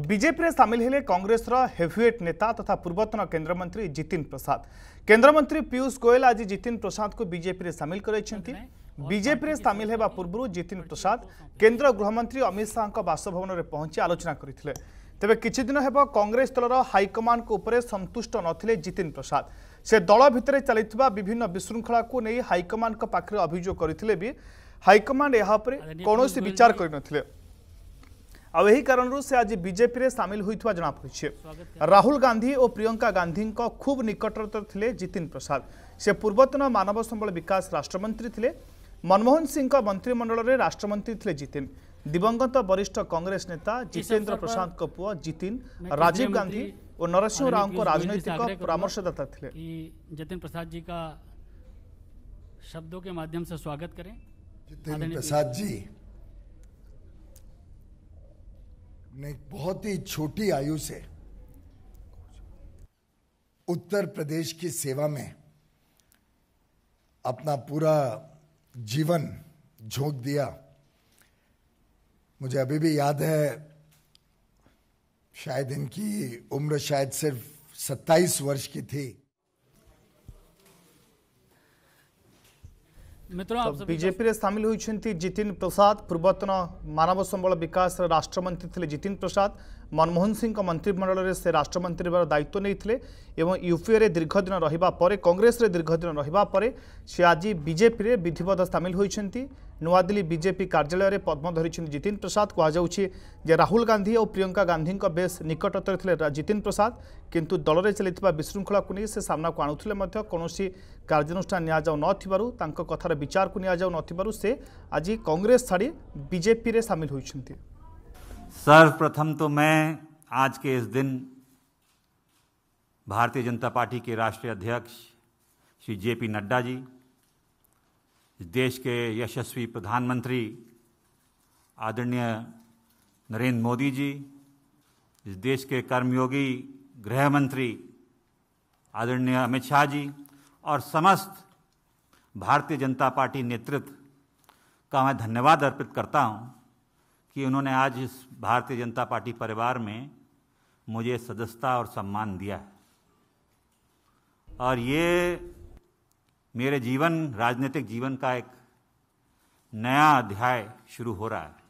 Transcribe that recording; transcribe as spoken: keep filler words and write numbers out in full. BJP में सामिल हेले कांग्रेस हेवीवेट नेता तथा पूर्वतन केंद्रमंत्री जितिन प्रसाद। केंद्रमंत्री पीयूष गोयल आज जितिन प्रसाद को बीजेपी में सामिल कराइछन्ती। बीजेपी में सामिल होगा पूर्व जितिन प्रसाद केंद्र गृहमंत्री अमित शाह बासभवन में पहुंची आलोचना करते। तेबे किछि दिन हेबो कांग्रेस दलर हाईकमान को उपरे संतुष्ट नथिले जितिन प्रसाद। से दल भितर चलिथिबा विभिन्न विशृंखला को नहीं हाईकमान को पाखरे अभियोग करथिले भी हाईकमान यहाँ पर कौन विचार करनथिले। अब यही कारण से आज बीजेपी में सामिल होता जनापड़ी। राहुल गांधी और प्रियंका गांधी खूब निकटतर थे जितिन प्रसाद। से पूर्वतन मानव संबल विकास राष्ट्रमंत्री थे। मनमोहन सिंह मंत्रिमंडल में राष्ट्रमंत्री थे जितिन। दिवंगत वरिष्ठ कांग्रेस नेता जितेंद्र प्रसाद का पुआ जितिन राजीव गांधी और नरसिंह राव राजनीतिक परामर्शदाता थे। जितिन प्रसाद जी का शब्दों के माध्यम से स्वागत करें। जितिन प्रसाद जी ने बहुत ही छोटी आयु से उत्तर प्रदेश की सेवा में अपना पूरा जीवन झोंक दिया। मुझे अभी भी याद है, शायद इनकी उम्र शायद सिर्फ सत्ताईस वर्ष की थी। मित्रों, बीजेपी में सामिल होती जितिन प्रसाद। पूर्वतन मानव संबल विकास राष्ट्रमंत्री थे जितिन प्रसाद। मनमोहन सिंह मंत्रिमंडल में से राष्ट्रमंत्री होवार दायित्व नहीं। यूपीए रे दीर्घ दिन रहिबा परे, कांग्रेस रे दीर्घ दिन रहिबा परे से आज बीजेपी में विधिवत सामिल होती। नवा दिल्ली बीजेपी कार्यालय में पद्म धरी जितिन प्रसाद। कहुचे राहुल गांधी और प्रियंका गांधी बेस निकटतर थे जितिन प्रसाद, किंतु दल में चलता विशृंखला को नहीं से सामना को आणुते कौन कार्यानुष्ठान निथार विचार को निथार से आज कांग्रेस छाड़ी बीजेपी में सामिल होती। सर्वप्रथम तो मैं आज के इस दिन भारतीय जनता पार्टी के राष्ट्रीय अध्यक्ष श्री जेपी नड्डा जी, देश के यशस्वी प्रधानमंत्री आदरणीय नरेंद्र मोदी जी, इस देश के कर्मयोगी गृह मंत्री आदरणीय अमित शाह जी और समस्त भारतीय जनता पार्टी नेतृत्व का मैं धन्यवाद अर्पित करता हूं कि उन्होंने आज इस भारतीय जनता पार्टी परिवार में मुझे सदस्यता और सम्मान दिया है। और ये मेरे जीवन, राजनीतिक जीवन का एक नया अध्याय शुरू हो रहा है।